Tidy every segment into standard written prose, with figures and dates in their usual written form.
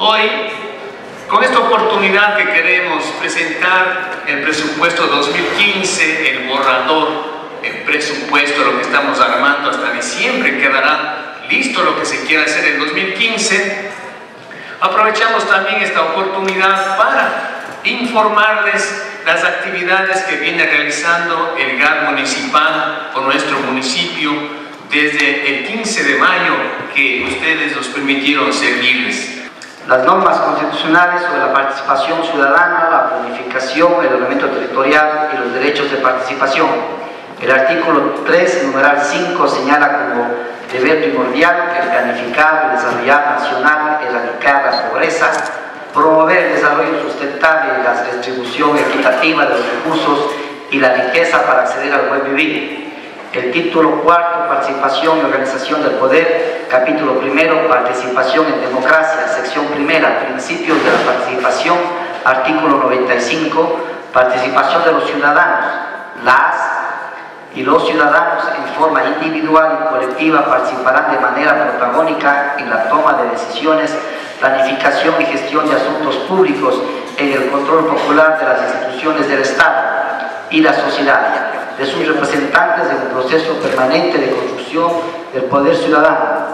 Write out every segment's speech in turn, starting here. Hoy, con esta oportunidad que queremos presentar el presupuesto 2015, el borrador, el presupuesto, lo que estamos armando hasta diciembre, quedará listo lo que se quiera hacer en 2015. Aprovechamos también esta oportunidad para informarles las actividades que viene realizando el GAD municipal o nuestro municipio desde el 15 de mayo que ustedes nos permitieron seguirles. Las normas constitucionales sobre la participación ciudadana, la planificación, el ordenamiento territorial y los derechos de participación. El artículo 3, numeral 5, señala como deber primordial el planificar, desarrollar nacional, erradicar la pobreza, promover el desarrollo sustentable, la distribución equitativa de los recursos y la riqueza para acceder al buen vivir. El título 4, participación y organización del poder, capítulo 1, participación en democracia, sección 1, principios de la participación, artículo 95, participación de los ciudadanos, los ciudadanos en forma individual y colectiva participarán de manera protagónica en la toma de decisiones, planificación y gestión de asuntos públicos, en el control popular de las instituciones del Estado y la sociedad, de sus representantes en un proceso permanente de construcción del poder ciudadano.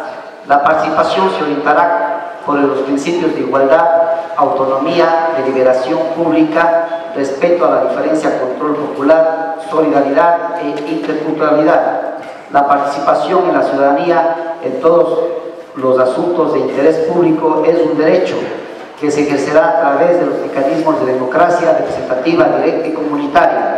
La participación se orientará por los principios de igualdad, autonomía, deliberación pública, respeto a la diferencia, control popular, solidaridad e interculturalidad. La participación en la ciudadanía en todos los asuntos de interés público es un derecho que se ejercerá a través de los mecanismos de democracia representativa, directa y comunitaria.